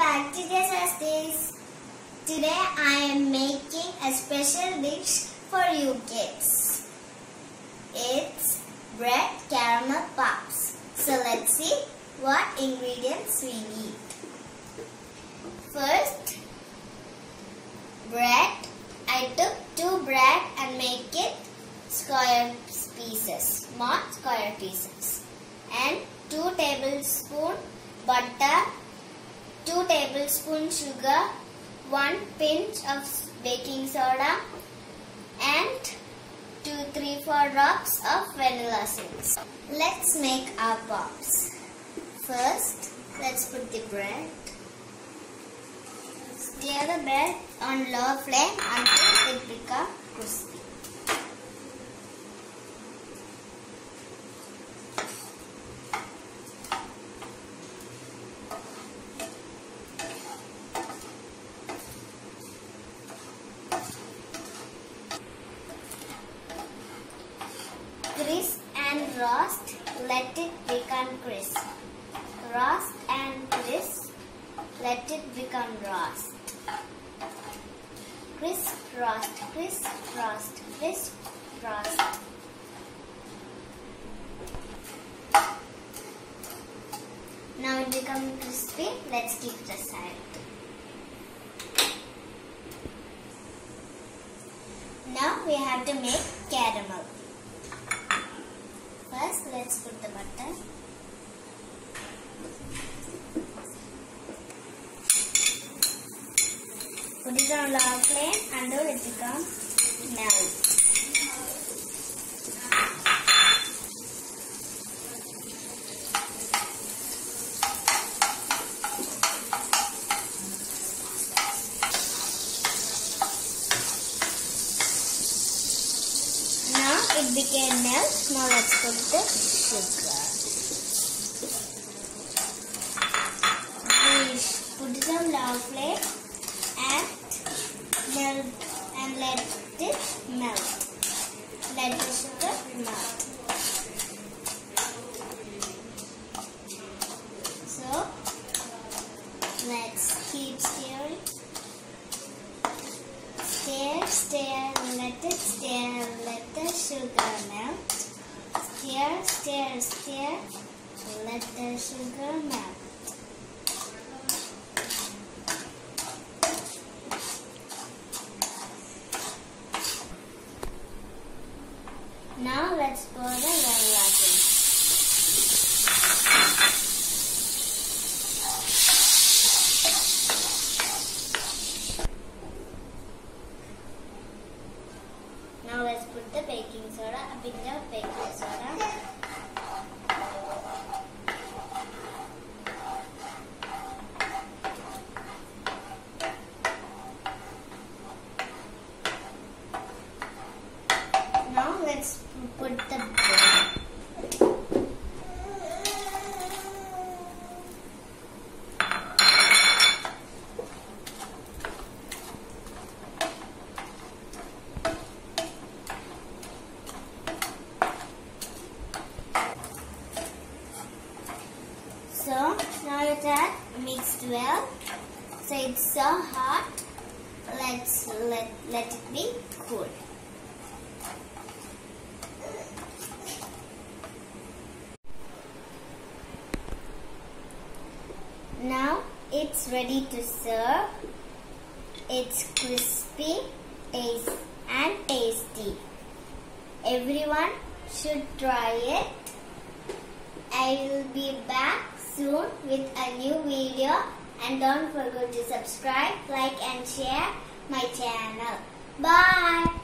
bacteria as this. Today I am making a special dish for you kids. It's bread caramel puffs. So let's see what ingredients we need. First, bread. I took 2 bread and make it square pieces, small square pieces. And 2 tablespoons butter, 2 tablespoons sugar, 1 pinch of baking soda, and 2-3-4 drops of vanilla essence. Let's make our pops. First, let's put the bread. Stir the bread on low flame until it becomes crispy. Crisp and roast, let it become crisp. Roast and crisp, let it become roast. Crisp, roast, crisp, roast, crisp, roast. Now it becomes crispy, let's keep it aside. Now we have to make caramel. First, let's put the butter. Put it on low flame until it becomes melt. Now it became melt. Now let's put the sugar. Put it on low flame. And let it melt. Let the sugar melt. So let's keep stirring. Stir, stir, let it stir, let the sugar melt. Stir, stir, stir, let the sugar melt. Now let's pour the vanilla essence. Now let's put the baking soda, a pinch of baking soda. Let's put the bread. So now it has mixed well. So it's so hot. Let it be cool. Now it's ready to serve. It's crispy, tasty. Everyone should try it. I will be back soon with a new video, and don't forget to subscribe, like and share my channel. Bye!